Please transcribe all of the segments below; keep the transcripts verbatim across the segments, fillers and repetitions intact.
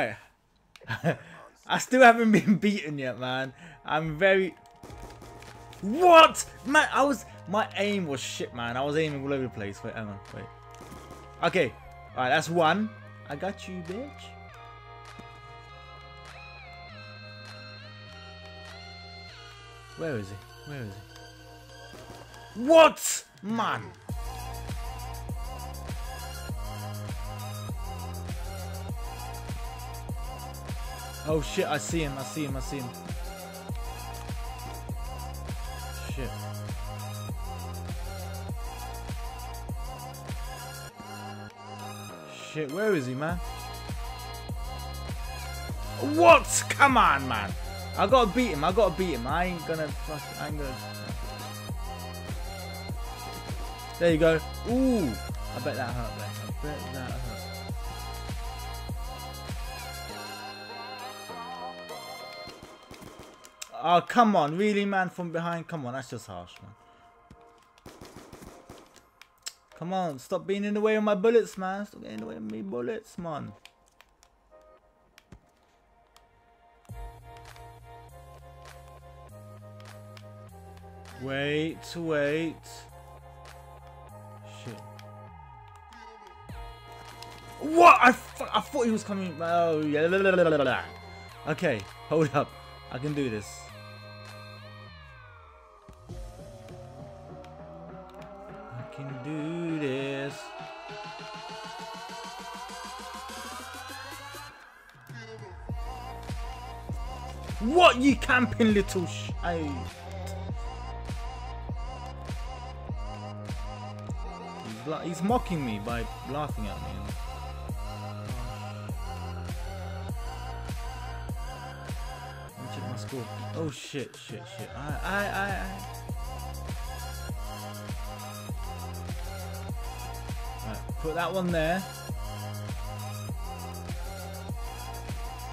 Right. I still haven't been beaten yet, man. I'm very... What? Man, I was... My aim was shit, man. I was aiming all over the place. Wait, hang on. Wait. Okay. Alright, that's one. I got you, bitch. Where is he? Where is he? What? Man. Oh shit, I see him, I see him, I see him. Shit. Shit, where is he, man? What? Come on, man. I gotta beat him, I gotta beat him. I ain't gonna fuck, I ain't gonna... There you go. Ooh. I bet that hurt, man. I bet that hurt. Oh, come on. Really, man, from behind? Come on, that's just harsh, man. Come on, stop being in the way of my bullets, man. Stop getting in the way of me bullets, man. Wait, wait. Shit. What? I, f I thought he was coming. Oh, yeah. Okay, hold up. I can do this. Can do this. What you camping, little sh? You he's, he's mocking me by laughing at me. Let me check my score. Oh shit! Shit! Shit! I! I! I! I. Put that one there.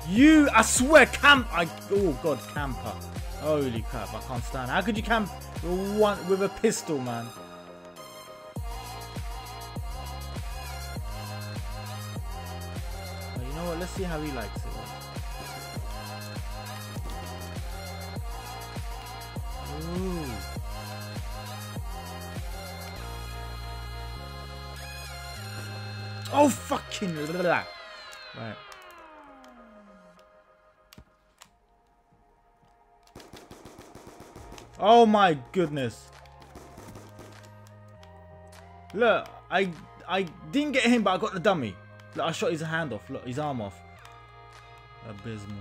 You, I swear, camp. I, oh god, camper. Holy crap, I can't stand. How could you camp one with a pistol, man? But you know what? Let's see how he likes it. Ooh. Oh fucking blah, blah. Right. Oh my goodness. Look, I I didn't get him, but I got the dummy. Look, I shot his hand off. Look, his arm off. Abysmal.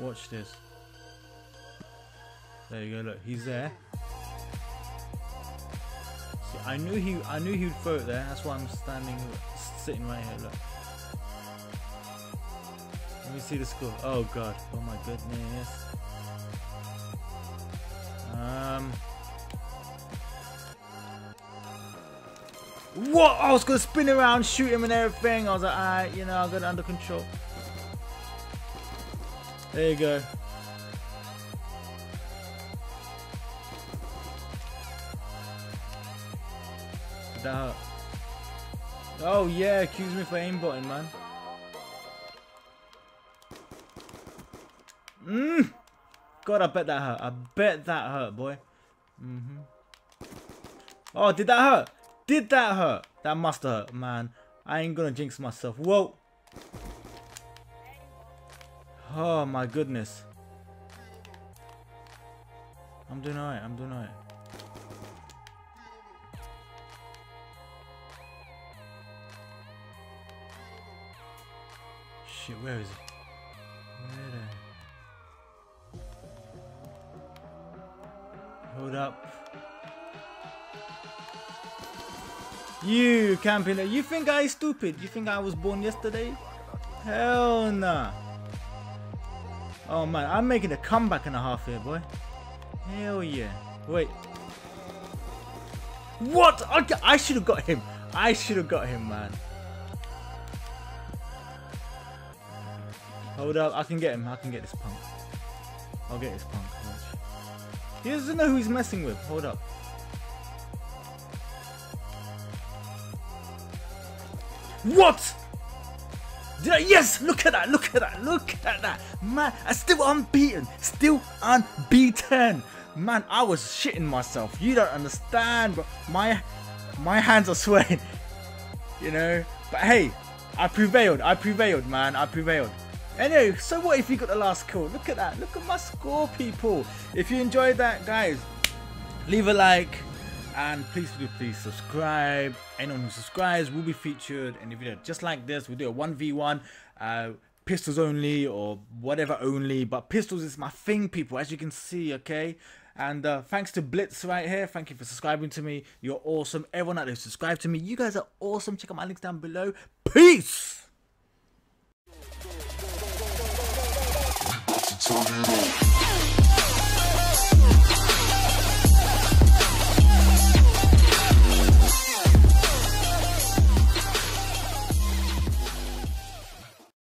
Watch this. There you go. Look, he's there. I knew he, I knew he'd throw it there. That's why I'm standing, sitting right here. Look. Let me see the score. Oh god. Oh my goodness. Um. What? I was gonna spin around, shoot him, and everything. I was like, alright, you know, I'll get it under control. There you go. Out. Oh yeah, accuse me for aimbotting, man. Mm. God, I bet that hurt. I bet that hurt, boy. Mm-hmm. Oh, did that hurt? Did that hurt? That must have hurt, man. I ain't gonna jinx myself. Whoa. Oh my goodness. I'm doing alright. I'm doing alright. Shit, where is he? Where Hold up. You camping there. You think I stupid? You think I was born yesterday? Hell nah. Oh man, I'm making a comeback and a half here, boy. Hell yeah. Wait. What? I should have got him. I should have got him, man. Hold up, I can get him, I can get this punk. I'll get this punk, watch. He doesn't know who he's messing with, hold up. What? Did I? Yes! Look at that! Look at that! Look at that! Man, I'm still unbeaten! Still unbeaten! Man, I was shitting myself. You don't understand, but my my hands are sweating. You know? But hey, I prevailed. I prevailed, man. I prevailed. Anyway, so what if you got the last kill? Look at that. Look at my score, people. If you enjoyed that, guys, leave a like. And please do please subscribe. Anyone who subscribes will be featured in a video just like this. We do a one v one, uh, pistols only or whatever only. But pistols is my thing, people, as you can see, okay? And uh, thanks to Blitz right here. Thank you for subscribing to me. You're awesome. Everyone out there subscribe to me. You guys are awesome. Check out my links down below. Peace!